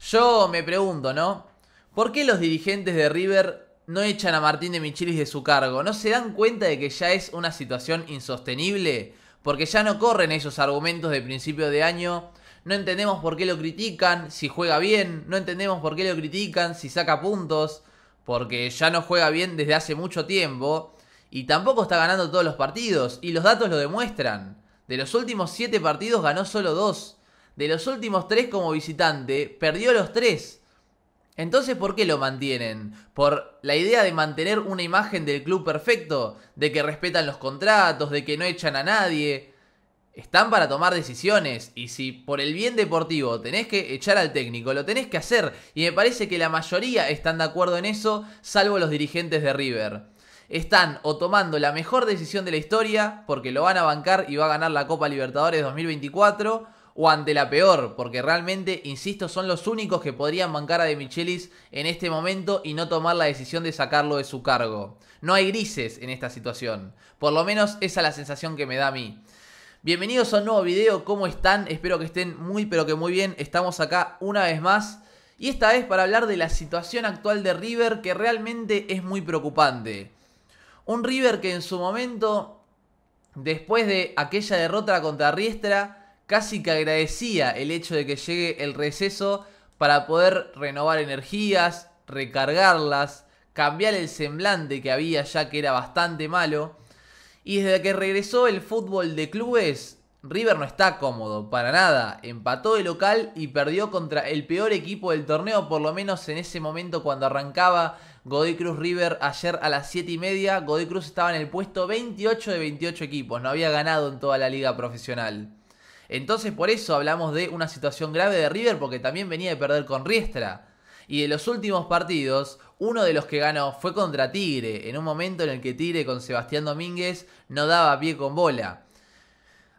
Yo me pregunto, ¿no? ¿Por qué los dirigentes de River no echan a Martín de Demichelis de su cargo? ¿No se dan cuenta de que ya es una situación insostenible? Porque ya no corren esos argumentos de principio de año. No entendemos por qué lo critican si juega bien. No entendemos por qué lo critican si saca puntos. Porque ya no juega bien desde hace mucho tiempo. Y tampoco está ganando todos los partidos. Y los datos lo demuestran. De los últimos 7 partidos ganó solo 2. De los últimos 3 como visitante, perdió los 3. Entonces, ¿por qué lo mantienen? ¿Por la idea de mantener una imagen del club perfecto? ¿De que respetan los contratos? ¿De que no echan a nadie? Están para tomar decisiones. Y si por el bien deportivo tenés que echar al técnico, lo tenés que hacer. Y me parece que la mayoría están de acuerdo en eso, salvo los dirigentes de River. Están o tomando la mejor decisión de la historia, porque lo van a bancar y va a ganar la Copa Libertadores 2024, o ante la peor, porque realmente, insisto, son los únicos que podrían bancar a Demichelis en este momento y no tomar la decisión de sacarlo de su cargo. No hay grises en esta situación, por lo menos esa es la sensación que me da a mí. Bienvenidos a un nuevo video, ¿cómo están? Espero que estén muy pero que muy bien, estamos acá una vez más. Y esta vez para hablar de la situación actual de River, que realmente es muy preocupante. Un River que en su momento, después de aquella derrota contra Riestra, casi que agradecía el hecho de que llegue el receso para poder renovar energías, recargarlas, cambiar el semblante que había ya que era bastante malo. Y desde que regresó el fútbol de clubes, River no está cómodo, para nada. Empató de local y perdió contra el peor equipo del torneo, por lo menos en ese momento cuando arrancaba Godoy Cruz River ayer a las 7:30. Godoy Cruz estaba en el puesto 28 de 28 equipos. No había ganado en toda la liga profesional. Entonces por eso hablamos de una situación grave de River, porque también venía de perder con Riestra. Y de los últimos partidos, uno de los que ganó fue contra Tigre, en un momento en el que Tigre con Sebastián Domínguez no daba pie con bola.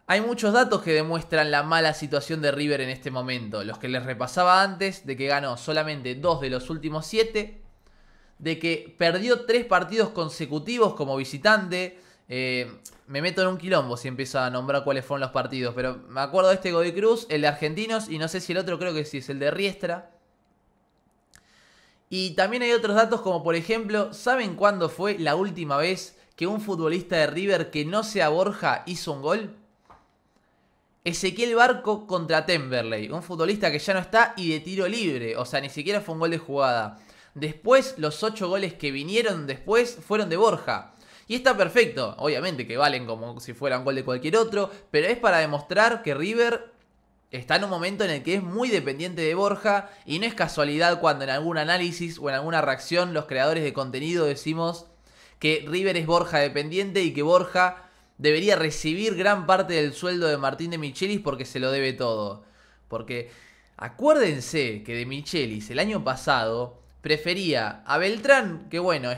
Hay muchos datos que demuestran la mala situación de River en este momento. Los que les repasaba antes, de que ganó solamente 2 de los últimos 7... de que perdió 3 partidos consecutivos como visitante. Me meto en un quilombo si empiezo a nombrar cuáles fueron los partidos, pero me acuerdo de este Godoy Cruz, el de Argentinos, y no sé si el otro, creo que sí, es el de Riestra. Y también hay otros datos como, por ejemplo, ¿saben cuándo fue la última vez que un futbolista de River que no sea Borja hizo un gol? Ezequiel Barco contra Temberley, un futbolista que ya no está y de tiro libre, o sea, ni siquiera fue un gol de jugada. Después, los 8 goles que vinieron después fueron de Borja. Y está perfecto, obviamente que valen como si fuera un gol de cualquier otro, pero es para demostrar que River está en un momento en el que es muy dependiente de Borja. Y no es casualidad cuando en algún análisis o en alguna reacción los creadores de contenido decimos que River es Borja dependiente y que Borja debería recibir gran parte del sueldo de Martín de Demichelis porque se lo debe todo. Porque acuérdense que de Demichelis el año pasado prefería a Beltrán, que bueno,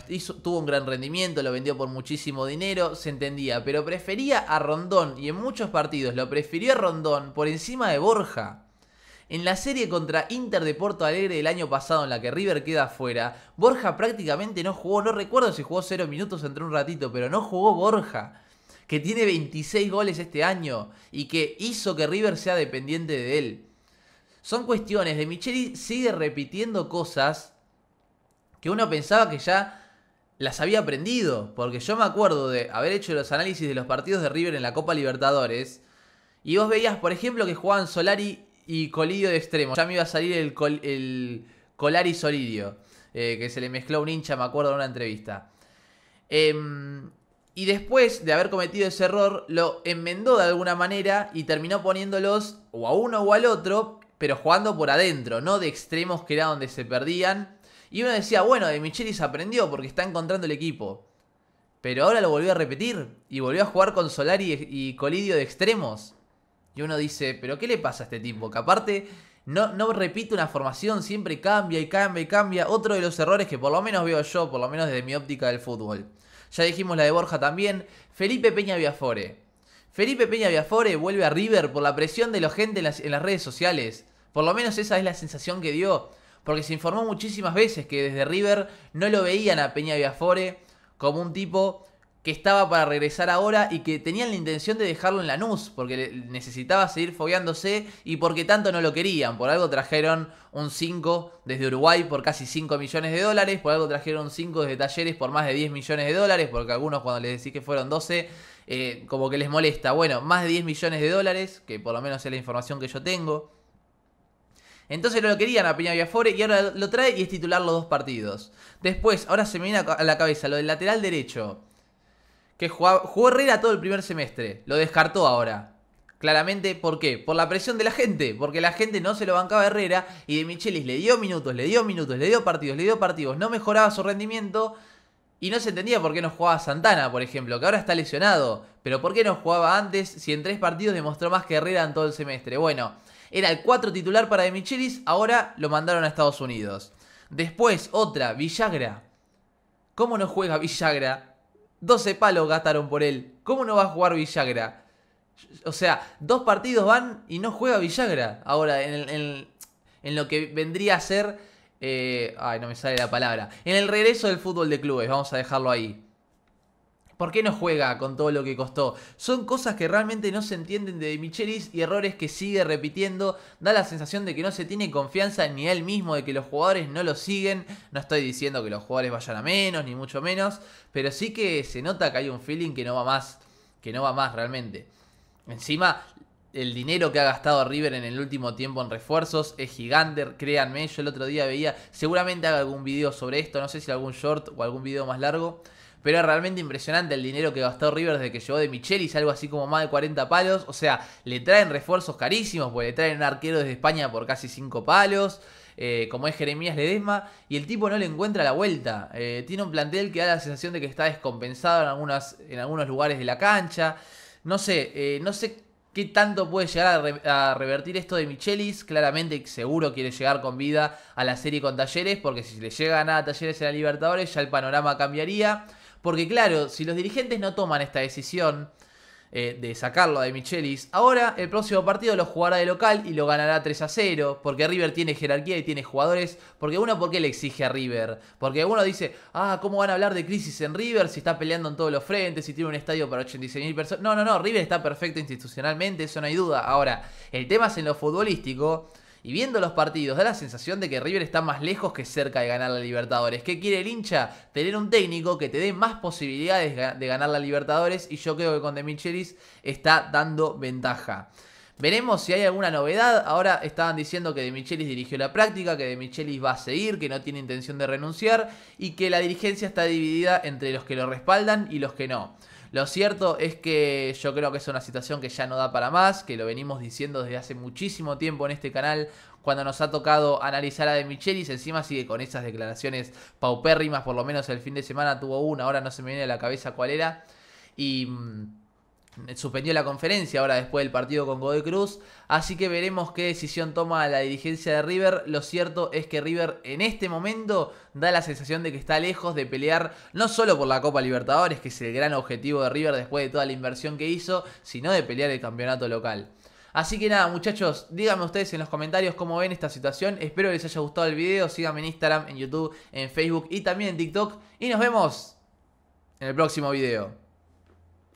tuvo un gran rendimiento, lo vendió por muchísimo dinero, se entendía, pero prefería a Rondón, y en muchos partidos lo prefirió a Rondón por encima de Borja. En la serie contra Inter de Porto Alegre del año pasado, en la que River queda afuera, Borja prácticamente no jugó, no recuerdo si jugó 0 minutos, entró un ratito, pero no jugó Borja, que tiene 26 goles este año, y que hizo que River sea dependiente de él. Son cuestiones, Demichelis sigue repitiendo cosas que uno pensaba que ya las había aprendido. Porque yo me acuerdo de haber hecho los análisis de los partidos de River en la Copa Libertadores. Y vos veías, por ejemplo, que jugaban Solari y Colidio de extremo. Ya me iba a salir el Colari Solidio. Que se le mezcló un hincha, me acuerdo, en una entrevista. Y después de haber cometido ese error, lo enmendó de alguna manera y terminó poniéndolos o a uno o al otro, pero jugando por adentro, no de extremos, que era donde se perdían. Y uno decía, bueno, Demichelis aprendió porque está encontrando el equipo. Pero ahora lo volvió a repetir. Y volvió a jugar con Solari y Colidio de extremos. Y uno dice, ¿pero qué le pasa a este tipo? Que aparte no repite una formación, siempre cambia y cambia y cambia. Otro de los errores que por lo menos veo yo, por lo menos desde mi óptica del fútbol. Ya dijimos la de Borja también. Felipe Peña Viafore. Felipe Peña Viafore vuelve a River por la presión de la gente en las redes sociales. Por lo menos esa es la sensación que dio. Porque se informó muchísimas veces que desde River no lo veían a Peña Viafore como un tipo que estaba para regresar ahora y que tenían la intención de dejarlo en Lanús porque necesitaba seguir fogueándose y porque tanto no lo querían. Por algo trajeron un 5 desde Uruguay por casi 5 millones de dólares, por algo trajeron un 5 desde Talleres por más de 10 millones de dólares, porque algunos cuando les decís que fueron 12, como que les molesta. Bueno, más de 10 millones de dólares, que por lo menos es la información que yo tengo. Entonces no lo querían a Peña Viafore y ahora lo trae y es titular los dos partidos. Después, ahora se me viene a la cabeza lo del lateral derecho, que jugó Herrera todo el primer semestre. Lo descartó ahora. Claramente, ¿por qué? Por la presión de la gente. Porque la gente no se lo bancaba a Herrera. Y Demichelis le dio minutos, le dio minutos, le dio partidos, le dio partidos. No mejoraba su rendimiento. Y no se entendía por qué no jugaba Santana, por ejemplo, que ahora está lesionado. Pero ¿por qué no jugaba antes si en 3 partidos demostró más que Herrera en todo el semestre? Bueno, era el 4 titular para Demichelis. Ahora lo mandaron a Estados Unidos. Después, otra, Villagra. ¿Cómo no juega Villagra? 12 palos gastaron por él. ¿Cómo no va a jugar Villagra? O sea, 2 partidos van y no juega Villagra. Ahora, en lo que vendría a ser... ay, no me sale la palabra. En el regreso del fútbol de clubes. Vamos a dejarlo ahí. ¿Por qué no juega con todo lo que costó? Son cosas que realmente no se entienden de Demichelis y errores que sigue repitiendo. Da la sensación de que no se tiene confianza ni él mismo, de que los jugadores no lo siguen. No estoy diciendo que los jugadores vayan a menos, ni mucho menos. Pero sí que se nota que hay un feeling que no va más. Que no va más realmente. Encima, el dinero que ha gastado River en el último tiempo en refuerzos es gigante. Créanme, yo el otro día veía... Seguramente haga algún video sobre esto. No sé si algún short o algún video más largo. Pero es realmente impresionante el dinero que gastó River desde que llegó Demichelis, algo así como más de 40 palos. O sea, le traen refuerzos carísimos, porque le traen un arquero desde España por casi 5 palos, como es Jeremías Ledesma, y el tipo no le encuentra la vuelta. Tiene un plantel que da la sensación de que está descompensado en algunos lugares de la cancha. No sé, qué tanto puede llegar a revertir esto de Demichelis. Claramente seguro quiere llegar con vida a la serie con Talleres, porque si le llega a nada Talleres en la Libertadores ya el panorama cambiaría. Porque claro, si los dirigentes no toman esta decisión de sacarlo a Demichelis, ahora el próximo partido lo jugará de local y lo ganará 3-0. Porque River tiene jerarquía y tiene jugadores. Porque uno, ¿por qué le exige a River? Porque uno dice, ah, ¿cómo van a hablar de crisis en River si está peleando en todos los frentes, si tiene un estadio para 86.000 personas? No, no, no, River está perfecto institucionalmente, eso no hay duda. Ahora, el tema es en lo futbolístico. Y viendo los partidos, da la sensación de que River está más lejos que cerca de ganar la Libertadores. ¿Qué quiere el hincha? Tener un técnico que te dé más posibilidades de ganar la Libertadores. Y yo creo que con Demichelis está dando ventaja. Veremos si hay alguna novedad. Ahora estaban diciendo que Demichelis dirigió la práctica, que Demichelis va a seguir, que no tiene intención de renunciar. Y que la dirigencia está dividida entre los que lo respaldan y los que no. Lo cierto es que yo creo que es una situación que ya no da para más, que lo venimos diciendo desde hace muchísimo tiempo en este canal, cuando nos ha tocado analizar a Demichelis. Encima sigue con esas declaraciones paupérrimas, por lo menos el fin de semana tuvo una, ahora no se me viene a la cabeza cuál era, y suspendió la conferencia ahora después del partido con Godoy Cruz, así que veremos qué decisión toma la dirigencia de River. Lo cierto es que River en este momento da la sensación de que está lejos de pelear no solo por la Copa Libertadores, que es el gran objetivo de River después de toda la inversión que hizo, sino de pelear el campeonato local. Así que nada, muchachos, díganme ustedes en los comentarios cómo ven esta situación. Espero que les haya gustado el video, síganme en Instagram, en YouTube, en Facebook y también en TikTok, y nos vemos en el próximo video.